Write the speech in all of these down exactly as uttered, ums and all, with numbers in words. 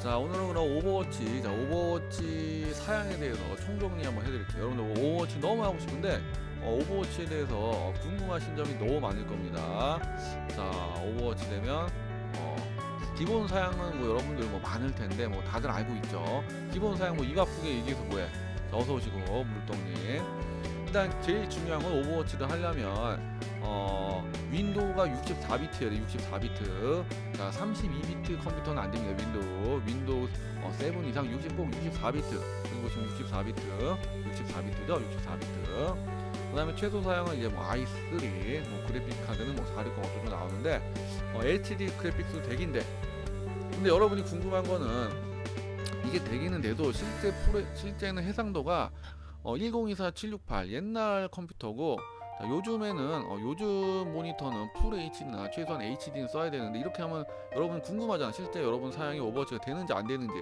자, 오늘은 그럼 오버워치, 자, 오버워치 사양에 대해서 총정리 한번 해드릴게요. 여러분들 오버워치 너무 하고 싶은데 어, 오버워치에 대해서 궁금하신 점이 너무 많을 겁니다. 자, 오버워치 되면 어, 기본 사양은 뭐 여러분들 뭐 많을 텐데 뭐 다들 알고 있죠. 기본 사양 뭐 입 아프게 얘기해서 뭐해. 자, 어서 오시고 물동님. 일단 제일 중요한 건 오버워치를 하려면 어, 윈도우가 육십사 비트예요. 육십사 비트. 자, 삼십이 비트 컴퓨터는 안 됩니다. 윈도우. 윈도우 어, 칠 이상 육십사 비트. 그리고 지금 육십사 비트. 육십사 비트죠? 육십사 비트. 그 다음에 최소 사양은 이제 뭐 아이 쓰리, 뭐 그래픽 카드는 뭐 사백육십 정도 나오는데 어, 에이치디 그래픽스 대기인데, 근데 여러분이 궁금한 거는 이게 대기는데도 실제 프레, 실제는 해상도가 어, 일공이사 칠백육십팔 옛날 컴퓨터고, 자, 요즘에는 어, 요즘 모니터는 풀 에이치디나 최소한 에이치디는 써야 되는데, 이렇게 하면 여러분 궁금하잖아. 실제 여러분 사양이 오버워치가 되는지 안 되는지.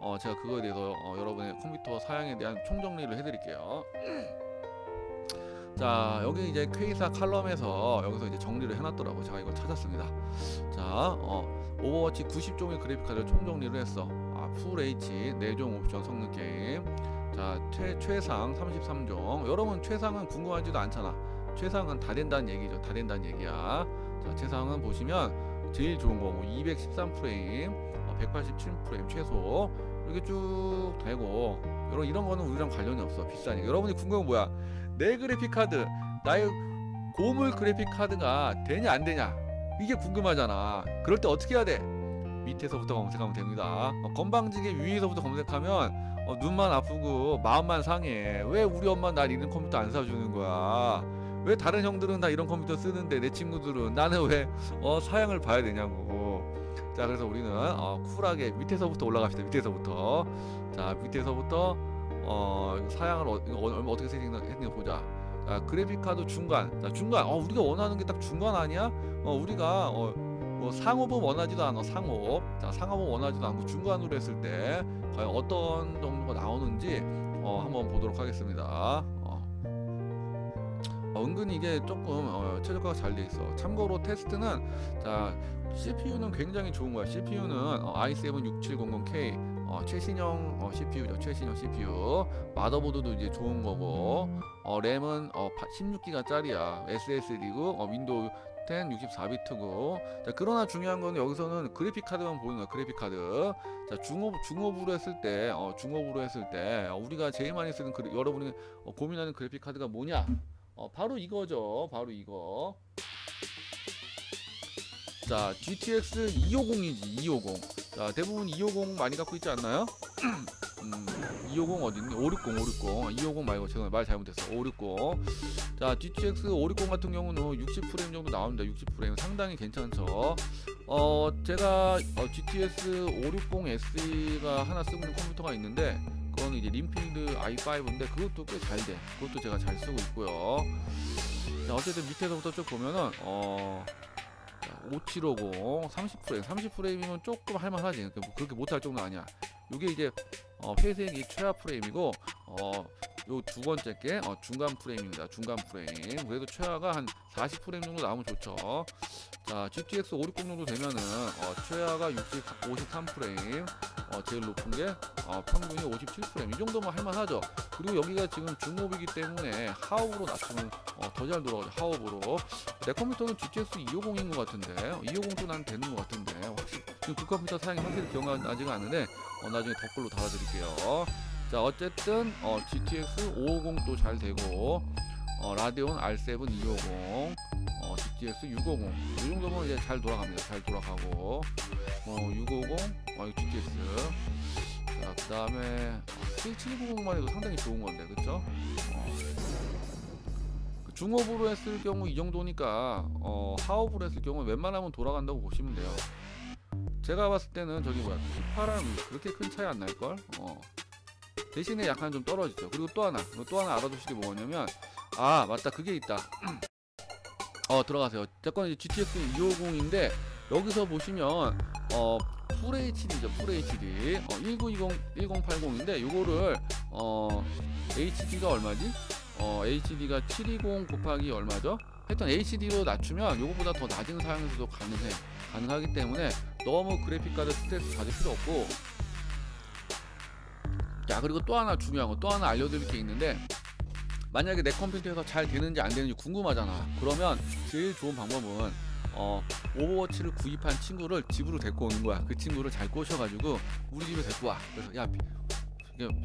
어, 제가 그거에 대해서 어, 여러분의 컴퓨터 사양에 대한 총정리를 해드릴게요. 자, 여기 이제 K사 칼럼에서 여기서 이제 정리를 해놨더라고요. 제가 이걸 찾았습니다. 자, 어, 오버워치 구십 종의 그래픽카드를 총정리를 했어. 아, 풀 에이치 사 종 옵션 성능 게임. 자, 최, 최상 삼십삼 종. 여러분 최상은 궁금하지도 않잖아. 최상은 다 된다는 얘기죠. 다 된다는 얘기야. 자, 최상은 보시면 제일 좋은 거 뭐 이백십삼 프레임, 어, 백팔십칠 프레임 최소. 이렇게 쭉 되고, 이런, 이런 거는 우리랑 관련이 없어. 비싸니까. 여러분이 궁금한 뭐야? 내 그래픽카드, 나의 고물 그래픽카드가 되냐 안 되냐, 이게 궁금하잖아. 그럴 때 어떻게 해야 돼? 밑에서부터 검색하면 됩니다. 어, 건방지게 위에서부터 검색하면 어, 눈만 아프고 마음만 상해. 왜 우리 엄마는 날 이런 컴퓨터 안 사주는 거야? 왜 다른 형들은 다 이런 컴퓨터 쓰는데 내 친구들은, 나는 왜 어, 사양을 봐야 되냐고. 자, 그래서 우리는 어, 쿨하게 밑에서부터 올라갑시다. 밑에서부터. 자, 밑에서부터 어, 사양을 어, 이거 어떻게 세팅했는지 보자. 자, 그래픽카드 중간. 자, 중간. 어, 우리가 원하는 게 딱 중간 아니야? 어, 우리가 어, 뭐 상업은 원하지도 않아. 상업. 자, 상업은 원하지도 않고 중간으로 했을 때 과연 어떤 정도가 나오는지 어, 한번 보도록 하겠습니다. 어, 은근히 이게 조금 어, 최저가가 잘 돼 있어. 참고로 테스트는, 자, 씨피유는 굉장히 좋은 거야. 씨피유는 어, 아이 세븐 육칠공공 케이 어, 최신형 어, 씨피유죠. 최신형 씨피유. 마더보드도 이제 좋은 거고, 어, 램은 어, 십육 기가짜리야. 에스에스디고, 어, 윈도우 십 육십사 비트고. 자, 그러나 중요한 거는 여기서는 그래픽 카드만 보는 거야. 그래픽 카드. 자, 중업 중업으로 했을 때, 어, 중업으로 했을 때 어, 우리가 제일 많이 쓰는 그래, 여러분이 어, 고민하는 그래픽 카드가 뭐냐? 어, 바로 이거죠. 바로 이거. 자, 지티엑스 이백오십이지 이백오십. 자, 대부분 이백오십 많이 갖고 있지 않나요? 음, 이백오십 어딨니? 오백육십, 오백육십. 이백오십 말고, 죄송해요, 말 잘못했어. 오백육십. 자, 지티엑스 오백육십 같은 경우는 육십 프레임 정도 나옵니다. 육십 프레임 상당히 괜찮죠. 어, 제가 어, 지티엑스 오백육십 에스이가 하나 쓰고 있는 컴퓨터가 있는데, 그건 이제 림필드 아이 파이브인데 그것도 꽤 잘 돼. 그것도 제가 잘 쓰고 있고요. 자, 어쨌든 밑에서부터 쭉 보면은 어, 오칠오공 삼십 프레임. 삼십 프레임이면 조금 할만하지. 그렇게 못할 정도는 아니야. 요게 이제 어, 회색이 최하 프레임이고, 어, 요 두 번째 게 어, 중간 프레임입니다. 중간 프레임. 그래도 최하가 한 사십 프레임 정도 나오면 좋죠. 자, 지티엑스 오백육십 정도 되면은 어, 최하가 오십삼 프레임, 어, 제일 높은 게 어, 평균이 오십칠 프레임. 이 정도면 할만하죠. 그리고 여기가 지금 중옵이기 때문에 하옵으로 낮추면 어, 더 잘 돌아가죠. 하옵으로. 내 컴퓨터는 지티엑스 이백오십인 것 같은데, 이백오십도 난 되는 것 같은데, 확실히 지금 그 컴퓨터 사양이 확실히 기억나지가 않은데 어, 나중에 댓글로 달아드릴게요. 자, 어쨌든 어, 지티엑스 오백오십도 잘 되고, 어, 라데온 알 세븐 이백오십, 어, 지티엑스 육백오십. 이 정도면 이제 잘 돌아갑니다. 잘 돌아가고, 어, 육백오십, 어, 지티엑스. 자, 그 다음에 칠칠구공만 해도 상당히 좋은 건데, 그쵸? 어, 중업으로 했을 경우 이 정도니까, 어, 하업으로 했을 경우 웬만하면 돌아간다고 보시면 돼요. 제가 봤을 때는 저기 뭐야, 파랑 그렇게 큰 차이 안 날걸? 어. 대신에 약간 좀 떨어지죠. 그리고 또 하나, 또 하나 알아두시게 뭐냐면, 아, 맞다, 그게 있다. 어, 들어가세요. 제 건 이제 지티엑스 이백오십인데, 여기서 보시면, 어, 풀 에이치디죠. 풀 에이치디. 어, 천구백이십, 천팔십인데, 요거를, 어, 에이치디가 얼마지? 어, 에이치디가 칠백이십 곱하기 얼마죠? 하여튼 에이치디로 낮추면 요거보다 더 낮은 사양에서도 가능해. 가능하기 때문에 너무 그래픽카드 스트레스 받을 필요 없고. 자, 그리고 또 하나 중요한 거, 또 하나 알려드릴 게 있는데, 만약에 내 컴퓨터에서 잘 되는지 안 되는지 궁금하잖아. 그러면 제일 좋은 방법은 어, 오버워치를 구입한 친구를 집으로 데리고 오는 거야. 그 친구를 잘 꼬셔가지고 우리 집에 데리고 와. 그래서 야,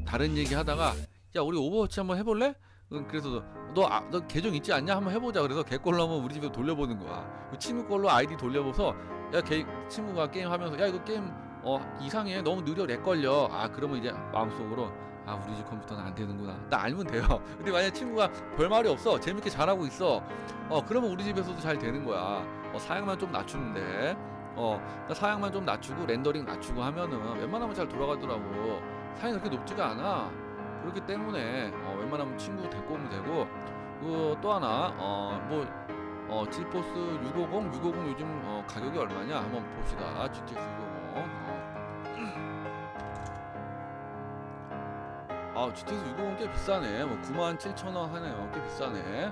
다른 얘기 하다가 야, 우리 오버워치 한번 해볼래? 그래서 너, 아, 너 계정 있지 않냐? 한번 해보자. 그래서 걔 걸로 한번 우리 집에서 돌려보는 거야. 친구 걸로 아이디 돌려보서, 야, 걔 친구가 게임하면서 야, 이거 게임 어 이상해, 너무 느려, 렉 걸려. 아, 그러면 이제 마음속으로 아, 우리 집 컴퓨터는 안 되는구나, 나 알면 돼요. 근데 만약에 친구가 별말이 없어, 재밌게 잘하고 있어, 어 그러면 우리 집에서도 잘 되는 거야. 어, 사양만 좀 낮추는데, 어 사양만 좀 낮추고 렌더링 낮추고 하면은 웬만하면 잘 돌아가더라고. 사양이 그렇게 높지가 않아. 그렇기 때문에 어, 웬만하면 친구 데리고 오면 되고. 그 또 하나 어, 뭐 어, 지포스 육백오십, 육백오십 요즘 어, 가격이 얼마냐 한번 봅시다. 지티엑스 육백오십. 아, 지티엑스 육백오십 꽤 비싸네. 뭐 구만 칠천 원 하네요. 꽤 비싸네.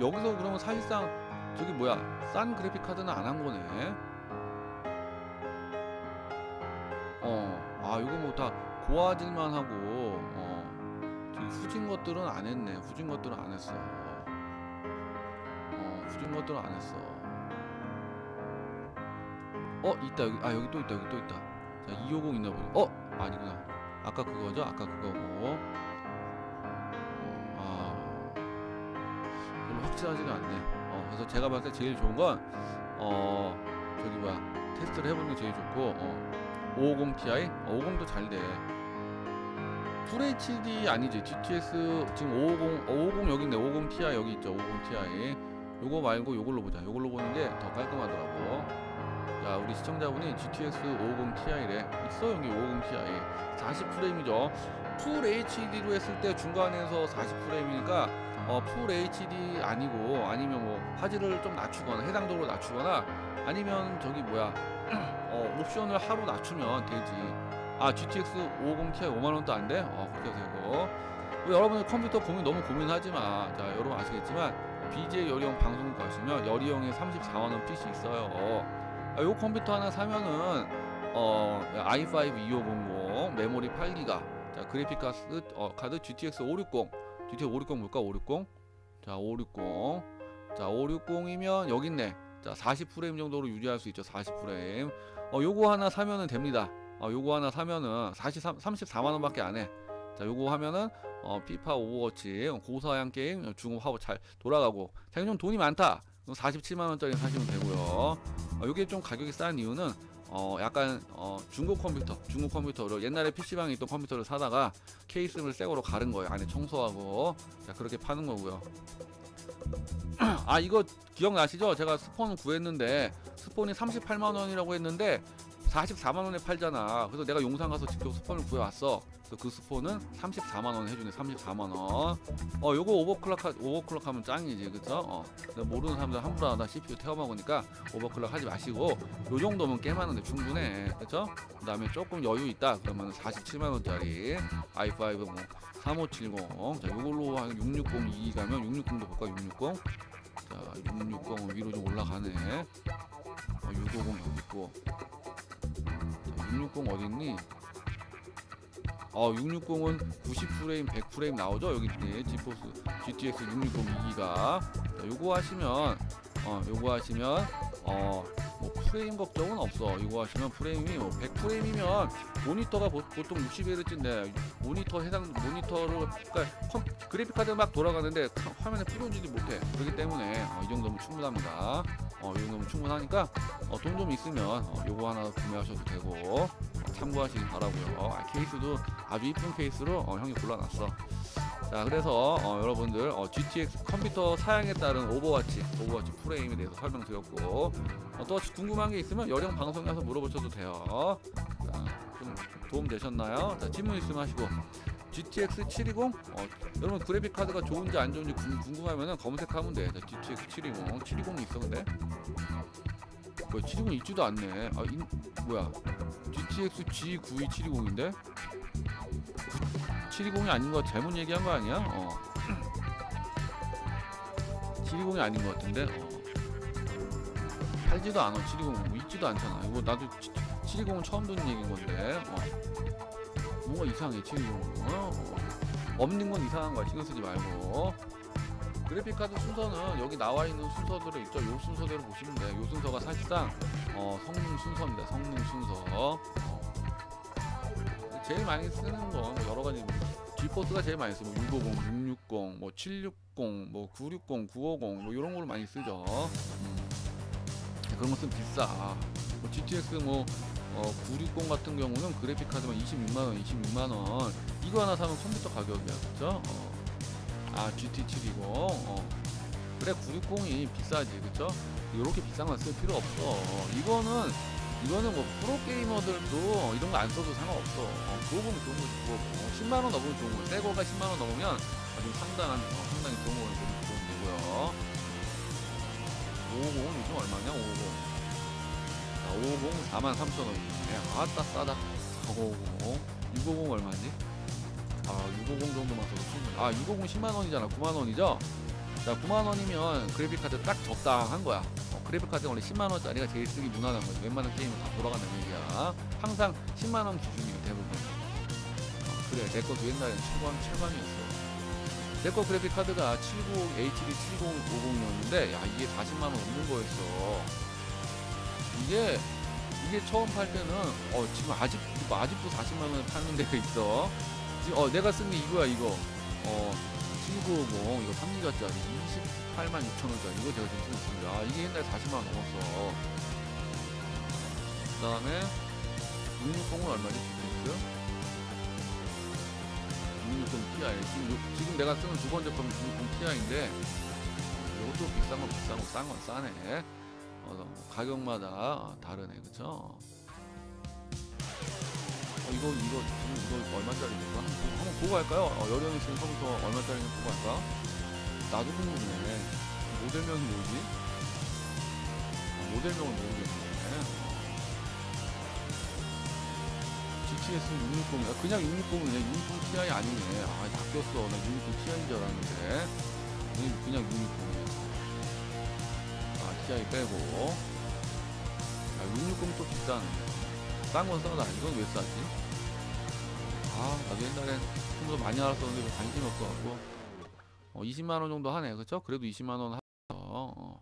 여기서 그러면 사실상 저기 뭐야, 싼 그래픽 카드는 안 한 거네. 어, 아, 이거 뭐 다 고화질만 하고. 어. 후진 것들은 안 했네. 후진 것들은 안 했어. 어, 후진 것들은 안 했어. 어, 있다. 여기, 아, 여기 또 있다. 여기 또 있다. 자, 이백오십 있나 보네. 어, 아니구나. 아까 그거죠? 아까 그거고. 아, 별로 확실하지가 않네. 어, 그래서 제가 봤을 때 제일 좋은 건, 어, 저기 뭐야, 테스트를 해보는 게 제일 좋고, 어, 오백오십 티아이? 어, 오백오십도 잘 돼. 에프에이치디 아니지. 지티엑스 지금 오백오십, 오백오십 여기 있네. 오백오십 티아이 여기 있죠. 오백오십 티아이. 요거 말고 요걸로 보자. 요걸로 보는 게 더 깔끔하더라고. 자, 우리 시청자분이 지티엑스 오백오십 티아이래. 있어, 여기 오백오십 티아이. 사십 프레임이죠. 풀에이치디로 했을 때 중간에서 사십 프레임이니까 어, 풀에이치디 아니고, 아니면 뭐 화질을 좀 낮추거나 해상도로 낮추거나, 아니면 저기 뭐야 어, 옵션을 하루 낮추면 되지. 아, 지티엑스 오백오십 티아이 오만 원도 안 돼? 어, 그렇게 되고. 여러분의 컴퓨터 고민 너무 고민하지 마. 자, 여러분 아시겠지만, 비제이 여리형 방송국 가시면 여리형에 삼십사만 원 핏이 있어요. 아, 요 컴퓨터 하나 사면은, 어, 아이 파이브 이오백십, 메모리 팔 기가, 자, 그래픽 카드, 어, 카드 지티엑스 오백육십, 지티엑스 오백육십 뭘까? 오백육십? 자, 오백육십. 자, 오백육십이면 여기 있네. 자, 사십 프레임 정도로 유지할 수 있죠. 사십 프레임. 어, 요거 하나 사면은 됩니다. 어, 요거 하나 사면은 삼십사만 원 밖에 안해. 자, 요거 하면은 어, 피파, 오버워치, 고사양 게임, 중업하고 잘 돌아가고. 자, 이거 좀 돈이 많다, 그럼 사십칠만 원짜리 사시면 되고요. 어, 요게 좀 가격이 싼 이유는 어, 약간 어, 중고 컴퓨터, 중고 컴퓨터로 옛날에 피시방에 있던 컴퓨터를 사다가 케이스를 새거로 가른 거예요. 안에 청소하고. 자, 그렇게 파는 거고요. 아, 이거 기억나시죠? 제가 스폰 구했는데 스폰이 삼십팔만 원이라고 했는데 사십사만 원에 팔잖아. 그래서 내가 용산 가서 직접 스폰을 구해왔어. 그래서 그 스폰은 삼십사만 원에 해주네. 삼십사만 원. 어, 요거 오버클럭, 하, 오버클럭 하면 짱이지. 그쵸? 어. 모르는 사람들 함부로 하다 씨피유 태워먹으니까 오버클럭 하지 마시고, 요 정도면 게임하는데 충분해. 그쵸? 그 다음에 조금 여유 있다 그러면 사십칠만 원짜리 아이 파이브 뭐 삼오칠공. 자, 요걸로 한 육백육십, 이십이 가면 육백육십도 볼까? 육백육십. 자, 육백육십 위로 좀 올라가네. 어, 육백오십 여기 있고. 육백육십 어딨니? 어, 육백육십은 구십 프레임, 백 프레임 나오죠? 여기 있네. 지포스 지티엑스 육백육십 이 기가. 자, 요거 하시면, 어, 요거 하시면, 어, 뭐 프레임 걱정은 없어. 이거 하시면 프레임이 뭐 백 프레임이면 모니터가 보, 보통 육십 헤르츠인데, 모니터 해당, 모니터를, 그러니까 컴, 그래픽카드 막 돌아가는데 화면에 뿌려지지 못해. 그렇기 때문에, 어, 이 정도면 충분합니다. 어, 이 정도면 충분하니까, 어, 돈 좀 있으면, 어, 요거 하나 구매하셔도 되고, 어, 참고하시기 바라고요. 어, 케이스도 아주 이쁜 케이스로, 어, 형이 골라놨어. 자, 그래서 어, 여러분들 어, 지티엑스 컴퓨터 사양에 따른 오버워치, 오버워치 프레임에 대해서 설명드렸고, 어, 또 궁금한 게 있으면 여령 방송에 가서 물어보셔도 돼요. 자, 좀 도움 되셨나요? 자, 질문 있으면 하시고. 지티엑스 칠백이십? 어, 여러분 그래픽 카드가 좋은지 안 좋은지 궁금하면 검색하면 돼. 자, 지티엑스 칠백이십, 칠백이십이 있어 근데? 뭐야, 칠백이십은 있지도 않네. 아, 인, 뭐야, 지티엑스 지 구십이 칠백이십인데? 칠백이십이 아닌 거 잘못 얘기한 거 아니야? 어. 칠백이십이 아닌 거 같은데? 어. 팔지도 않아. 칠백이십 뭐 있지도 않잖아. 이거 나도 칠백칠십은 처음 듣는 얘기인 건데 어. 뭔가 이상해. 칠백칠십은 어. 없는 건 이상한 거야. 신경 쓰지 말고. 그래픽카드 순서는 여기 나와 있는 순서대로 있죠. 요 순서대로 보시면 돼요. 요 순서가 사실상 어, 성능 순서입니다. 성능 순서. 어. 제일 많이 쓰는 건 여러 가지. 지포스가 제일 많이 쓰고 육백오십, 육백육십, 뭐 칠백육십, 뭐 구백육십, 구백오십 뭐 이런 걸로 많이 쓰죠. 음. 그런 것은 비싸. 뭐 지티엑스 뭐 어, 구백육십 같은 경우는 그래픽카드만 이십육만 원, 이십육만 원. 이거 하나 사면 컴퓨터 가격이야, 그쵸? 어. 아, 지티 칠백이십. 어. 그래, 구백육십이 비싸지, 그쵸? 요렇게 비싼 건 쓸 필요 없어. 이거는, 이거는 뭐 프로게이머들도 이런 거 안 써도 상관없어. 어, 그거 보면 좋은 거 좋고, 어, 십만 원 넘으면 좋은 거. 새 거가 십만 원 넘으면 아주 상당한, 어, 상당히 좋은 거는 좋은 거고요. 오백오십은 요즘 얼마냐, 오백오십. 오백오십 사만 삼천 원. 아따 싸다. 오백오십 육백오십 얼마지? 아 육백오십 정도만 써도 충분해. 아 육백오십 십만 원이잖아 구만 원이죠? 자 구만 원이면 그래픽카드 딱 적당한 거야. 어, 그래픽카드는 원래 십만 원짜리가 제일 쓰기 무난한 거야. 웬만한 게임은 다 돌아간다는 얘기야. 항상 십만 원 기준이에요 대부분. 어, 그래 내 것도 옛날엔 칠만 칠만이었어 내 거 그래픽카드가 칠백구십 에이치디 칠백오십이었는데 야 이게 사십만 원 넘는 거였어. 이게 이게 처음 팔 때는 어 지금 아직 아직도 사십만 원에 파는 데가 있어. 지금 어 내가 쓴 게 이거야 이거. 어 칠백구십 이거 삼 기가짜리 이십팔만 육천 원짜리 이거 제가 지금 쓰고 있습니다. 아, 이게 옛날에 사십만 원 넘었어. 그 다음에 육백육십은 얼마지? 육백육십 티 아이 지금, 지금 내가 쓰는 두 번째 건 육백육십 티 아이인데 이것도 비싼 건 비싼 거 싼 건 싸네. 어, 가격마다 다르네, 그쵸? 어, 이거, 이거, 지금 이거 얼마짜리인가? 한번, 한번 보고 할까요? 어, 여령이 지금 컴퓨터 얼마짜리인지 보고 할까? 나도 궁금해. 모델명이 뭐지? 어, 모델명은 모르겠네. 지티엑스 육백육십이야? 그냥 육백육십이네. 육백육십 티 아이 아니네. 아, 바뀌었어. 나 육백육십 티 아이인 줄 알았는데. 그냥, 그냥 육백육십이야. 티 아이 빼고. 야, 육백육십 또 비싸네. 싼 건 싸다. 이건 왜 싸지? 아, 나도 옛날엔 컴퓨터 많이 알았었는데 관심이 없어가지고. 어, 이십만 원 정도 하네. 그쵸? 그래도 이십만 원 하죠. 어.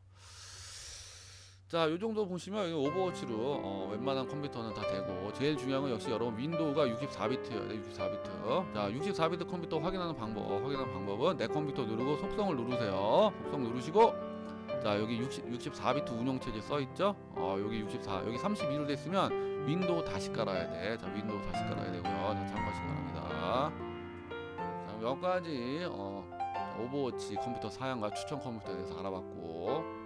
자, 요 정도 보시면 이 오버워치로 어, 웬만한 컴퓨터는 다 되고. 제일 중요한 건 역시 여러분 윈도우가 육십사 비트예요. 육십사 비트. 자, 육십사 비트 컴퓨터 확인하는 방법. 확인하는 방법은 내 컴퓨터 누르고 속성을 누르세요. 속성 누르시고. 자 여기 육십, 육십사 비트 운영체제 써있죠? 어 여기 육십사 여기 삼십이로 됐으면 윈도우 다시 깔아야 돼. 자 윈도우 다시 깔아야 되고요. 자 참고하시기 바랍니다. 자 몇 가지 어, 오버워치 컴퓨터 사양과 추천 컴퓨터에 대해서 알아봤고